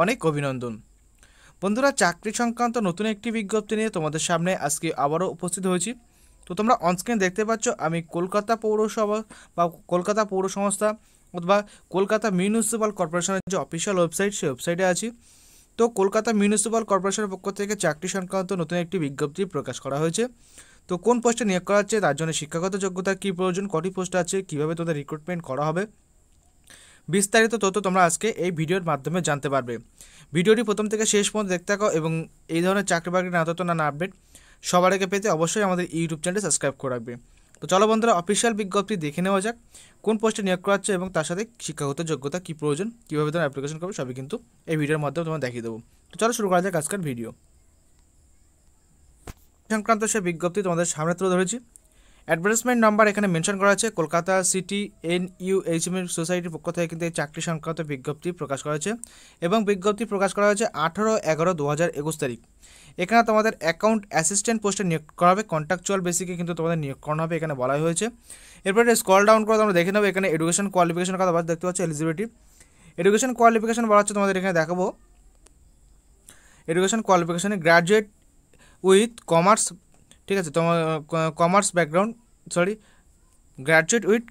अनेक अभिनंदन बंधुरा चाकरी संक्रांत नतून एक विज्ञप्ति निये तुम्हारे सामने आज के आबारो उपस्थित हो। तो तुम्हारा अनस्क्रीन देखते पाच्चो आमी कोलकाता पौरसभा बा कोलकाता पौर संस्था अथवा कोलकाता म्यूनिसिपाल कॉर्पोरेशन जो अफिशियल वेबसाइट से वेबसाइटे आछि। तो कोलकाता म्यूनिसिपाल कॉर्पोरेशन पक्ष थेके चाकरी संक्रांत नतून एक विज्ञप्ति प्रकाश करा हयेछे। तो कोन पोस्टे नियोग करा हच्छे, तार जोन्नो शिक्षागत योग्यता की प्रयोजन, कटी पोस्ट आछे, किभाबे तोमादेर रिक्रुटमेंट करा हबे, विस्तारित तथ्य तो तुम्हारा आज के भिडियोर माध्यमे जानते पारबे। भिडियोटी प्रथम थेके शेष पर्यन्त देखते थाको एबं एई धरनेर चाकरी बाकरी नाना तथ्य नाना आपडेट সবার আগে পেতে অবশ্যই আমাদের ইউটিউব চ্যানেল সাবস্ক্রাইব করে রাখবে। তো চলো বন্ধুরা অফিশিয়াল বিজ্ঞপ্তি দেখে নেওয়া যাক কোন পোস্টে নিয়োগ করা হচ্ছে এবং তার সাথে শিক্ষাগত যোগ্যতা কি প্রয়োজন, কিভাবে তোমরা অ্যাপ্লিকেশন করবে, সবই কিন্তু এই ভিডিওর মাধ্যমে তোমাদের দেখিয়ে দেব। তো চলো শুরু করা যাক আজকের ভিডিও। সংক্রান্ত সে বিজ্ঞপ্তি তোমাদের সামনে তুলে ধরেছি। অ্যাডভার্টাইজমেন্ট নাম্বার এখানে মেনশন করা আছে, কলকাতা সিটি NUIHM সোসাইটির পক্ষ থেকে কিন্তু এই চাকরি সংক্রান্ত বিজ্ঞপ্তি প্রকাশ করা হয়েছে এবং বিজ্ঞপ্তি প্রকাশ করা হয়েছে 18/11/2021 তারিখ। এখানে তোমাদের অ্যাকাউন্ট অ্যাসিস্ট্যান্ট পোস্টে নিয়োগ করা হবে, কন্ট্রাকচুয়াল বেসিকে কিন্তু তোমাদের নিয়োগ করা হবে এখানে বলা হয়েছে। এরপরে স্ক্রল ডাউন করে আমরা দেখে নেব এখানে এডুকেশন কোয়ালিফিকেশনের কথা আবার দেখতে পাচ্ছি, এলিজিবিলিটি এডুকেশন কোয়ালিফিকেশন বলা হচ্ছে তোমাদের এখানে দেখাবো। এডুকেশন কোয়ালিফিকেশনে গ্র্যাজুয়েট উইথ কমার্স, ঠিক আছে, তোমার commerce background sorry graduate with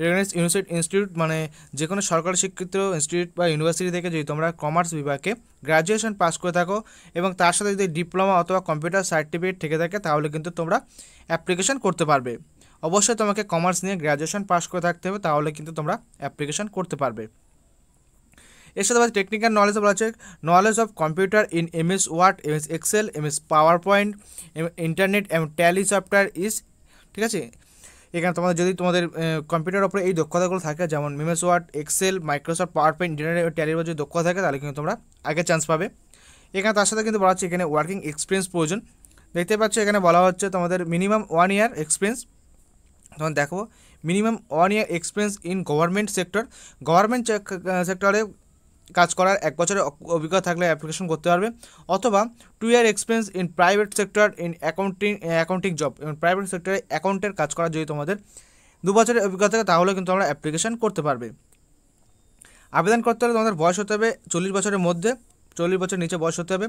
recognised institute, মানে যে কোনো সরকারি স্বীকৃত ইনস্টিটিউট বা ইউনিভার্সিটি থেকে যদি তোমরা কমার্স বিভাগে গ্র্যাজুয়েশন পাস করে থাকো এবং তার সাথে যদি ডিপ্লোমা অথবা কম্পিউটার সার্টিফিকেট থেকে থাকে তাহলে কিন্তু তোমরা অ্যাপ্লিকেশন করতে পারবে। অবশ্যই তোমাকে কমার্স নিয়ে গ্র্যাজুয়েশন পাস করে থাকতে হবে, তাহলে কিন্তু তোমরা অ্যাপ্লিকেশন করতে পারবে। এর সাথে আবার টেকনিক্যাল নলেজ বলা আছে knowledge of computer in MS Word, MS Excel, MS PowerPoint, internet এবং ট্যালি সফটওয়্যার ইজ, ঠিক আছে। এখানে তোমাদের যদি তোমাদের কম্পিউটার উপরে এই দক্ষতাগুলো থাকে যেমন MS Word, Excel, Microsoft PowerPoint, internet এবং ট্যালির যদি দক্ষতা থাকে তাহলে কিন্তু তোমরা আগে চান্স পাবে। এখানে তার সাথে কিন্তু বলা হচ্ছে এখানে ওয়ার্কিং এক্সপিরিয়েন্স প্রয়োজন, দেখতে পাচ্ছ এখানে বলা হচ্ছে তোমাদের মিনিমাম 1 year এক্সপিরিয়েন্স। তখন দেখো minimum 1 year experience in government sector, government সেক্টরে কাজ করার 1 বছরের অভিজ্ঞতা থাকলে অ্যাপ্লিকেশন করতে পারবে, অথবা 2 year experience in private sector in accounting job, এবং প্রাইভেট সেক্টরে অ্যাকাউন্টের কাজ করার যদি তোমাদের 2 বছরের অভিজ্ঞতা থাকে তাহলে কিন্তু আমরা অ্যাপ্লিকেশন করতে পারবে। আবেদন করতে হলে তোমাদের বয়স হতে হবে 40 বছরের মধ্যে, 40 বছর নিচে বয়স হতে হবে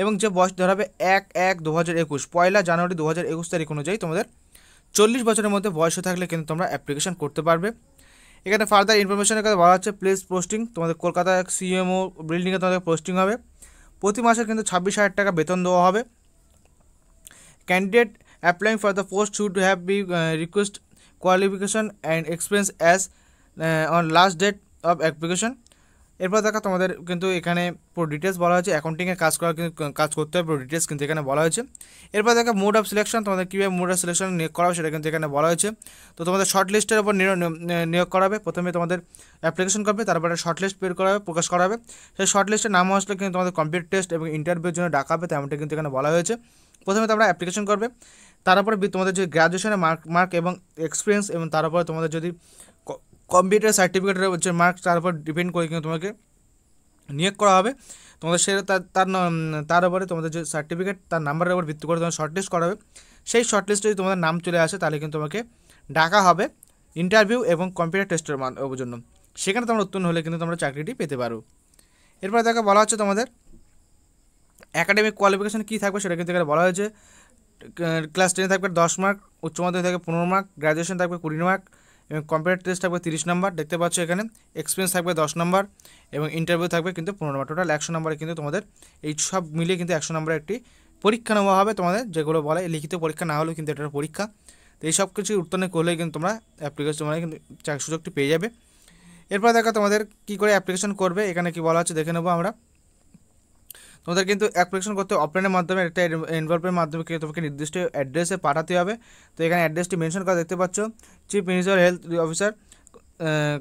এবং যে বয়স ধরাবে 1/1/2021 পয়লা জানুয়ারি 2021 তারিখ অনুযায়ী তোমাদের 40 বছরের মধ্যে বয়স থাকলে কিন্তু তোমরা অ্যাপ্লিকেশন করতে পারবে। এখানে ফার্দার ইনফরমেশনের কথা বলা হচ্ছে প্লেস পোস্টিং তোমাদের কলকাতা CMO বিল্ডিংয়ে তোমাদের পোস্টিং হবে, প্রতি মাসে কিন্তু 26,000 টাকা বেতন দেওয়া হবে। Candidate applying for the post should have be request qualification and experience as on last date of application. এরপর দেখা তোমাদের কিন্তু এখানে পুরো ডিটেলস বলা হয়েছে, অ্যাকাউন্টিংয়ে কাজ করা কাজ করতে হবে, পুরো ডিটেলস কিন্তু এখানে বলা হয়েছে। এরপর দেখা মোড অফ সিলেকশন তোমাদের কীভাবে মোড অফ সিলেকশন নিয়োগ করা হবে সেটা কিন্তু এখানে বলা হয়েছে। তো তোমাদের শর্ট লিস্টের ওপর নিয়োগ করা হবে, প্রথমে তোমাদের অ্যাপ্লিকেশন করবে, তারপরে শর্ট লিস্ট বের করা হবে, প্রকাশ করা হবে। সেই শর্ট লিস্টের নাম আসলে কিন্তু তোমাদের কম্পিউটার টেস্ট এবং ইন্টারভিউর জন্য ডাকা হবে, তেমনটা কিন্তু এখানে বলা হয়েছে। প্রথমে তোমরা অ্যাপ্লিকেশন করবে, তারপরে তোমাদের যে গ্র্যাজুয়েশনের মার্ক এবং এক্সপিরিয়েন্স এবং তারপরে তোমাদের যদি কম্পিউটার সার্টিফিকেটের হচ্ছে মার্কস তার উপর ডিপেন্ড করে কিন্তু তোমাকে নিয়োগ করা হবে। তোমাদের সে তার উপরে তোমাদের যে সার্টিফিকেট তার নাম্বারের উপর ভিত্তি করে তোমার শর্টলিস্ট করা হবে, সেই শর্টলিস্টে যদি তোমাদের নাম চলে আসে তাহলে কিন্তু তোমাকে ডাকা হবে ইন্টারভিউ এবং কম্পিউটার টেস্টের জন্য, সেখানে তোমরা উত্তীর্ণ হলে কিন্তু তোমরা চাকরিটি পেতে পারো। এরপরে তাকে বলা হচ্ছে তোমাদের অ্যাকাডেমিক কোয়ালিফিকেশন কী থাকবে সেটা কিন্তু এখানে বলা হয়েছে, ক্লাস 10 থাকবে 10 মার্ক, উচ্চ মাধ্যমিক থাকবে 15 মার্ক, গ্র্যাজুয়েশন থাকবে 20 মার্ক এবং কম্পিউটার টেস্ট থাকবে 30 নাম্বার, দেখতে পাচ্ছ এখানে এক্সপিরিয়েন্স থাকবে 10 নাম্বার এবং ইন্টারভিউ থাকবে কিন্তু 15 নাম্বার, টোটাল 100 নাম্বারে কিন্তু তোমাদের এই সব মিলিয়ে কিন্তু 100 নাম্বারে একটি পরীক্ষা নেওয়া হবে তোমাদের, যেগুলো বলে লিখিত পরীক্ষা না হলেও কিন্তু এটা পরীক্ষা। তো এই সব কিছু উত্তীর্ণ করলেই কিন্তু তোমরা অ্যাপ্লিকেশন তোমরা কিন্তু সুযোগটি পেয়ে যাবে। এরপর দেখো তোমাদের কী করে অ্যাপ্লিকেশন করবে এখানে কি বলা হচ্ছে দেখে নেবো আমরা। তোমাদের কিন্তু অ্যাপ্লিকেশন করতে অফলাইনের মাধ্যমে একটা এনভেলপের মাধ্যমে তোমাকে নির্দিষ্ট অ্যাড্রেসে পাঠাতে হবে। তো এখানে অ্যাড্রেসটি মেনশন করা দেখতে পাচ্ছ, chief minister health officer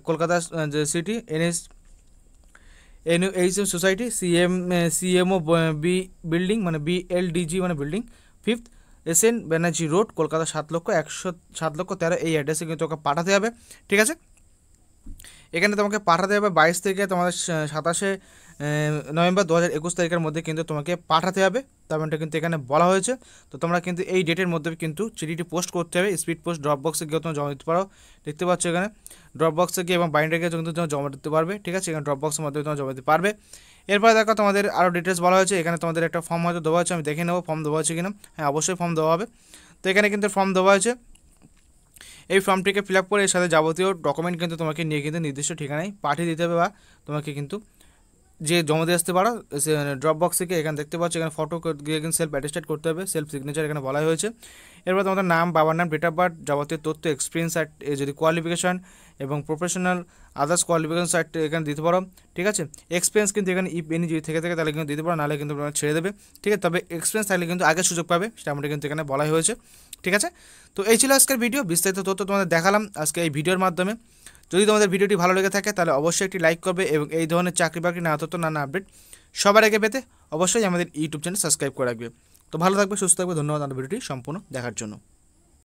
Kolkata city NUIHM society, CMO building মানে BLDG মানে building 5th, SN Banerjee road, Kolkata 7,13,000 এই অ্যাড্রেসে কিন্তু তোকে পাঠাতে হবে, ঠিক আছে। एखे तुम्हें पाठाते हैं 22 तारीखे तुम्हारे 27 नवेम्बर 2021 तारीखर मध्य क्योंकि तुम्हें पाठाते हैं तेमनटा क्योंकि एखे बला हो तो तुम्हारा क्योंकि ये डेटर मध्य क्योंकि चिठीटी पोस्ट करते हैं स्पीड पोस्ट ड्रप बक्से गए तुम जमा दीते पो देखते एखे ड्रप बक्से गए बाइंडारे गए तुम जमा दीते ठीक है ड्रप बक्सर मध्य तुम जमा दीते एरपर देखो तुम्हारे और डिटेल्स बला होने तुम्हारे एक फर्म हो देवा हमें देखे नब फर्म देवा कि ना हाँ अवश्य फर्म देवा है तो ये क्योंकि फर्म देवा है ये फर्म के फिल आप कर साथ जावतियों डकुमेंट क्योंकि तुम्हें नहीं क्योंकि निर्दिष्ट ठिकाना पाठिए दीते हैं तुम्हें क्योंकि जे जमा दिए आसते पो से ड्रप बक्स के एखे देखते फटो गए सेल्फ एटेस्टेड करते हैं सेल्फ सिग्नेचर एखे बला हो तुम्हारे नाम बाबार नाम डेट अफ बार्थ जावतियों तथ्य एक्सपिरियंस जो क्वालिफिकेशन और प्रोफेशनल अदार्स क्वालिफिकेशन साइट एखे दीते पो ठीक है एक्सपिरियंस क्योंकि एखे जो थे क्योंकि दीते पो ना क्योंकि छेड़े देवे ठीक है तब एक्सपिरियंस थे क्योंकि आगे सूझ पा सेमन क्योंकि एखे बला हो ठीक है। तो ये आज के भिडियो विस्तारित तथ्य तुम्हारा देखालाम आज के भिडियोर माध्यमे जो तुम्हारे भिडियो भलो लेगे थे तो अवश्य एक लाइक करो और इस धरण चाकरी बाकरी नाना तथ्य नाना अपडेट सबार आगे पे अवश्य हमारे यूट्यूब चैनल सबसक्राइब कर रखबे। तो भलो थाकबे सुस्थ थाकबे धन्यवाद भिडियोटी सम्पूर्ण देखार।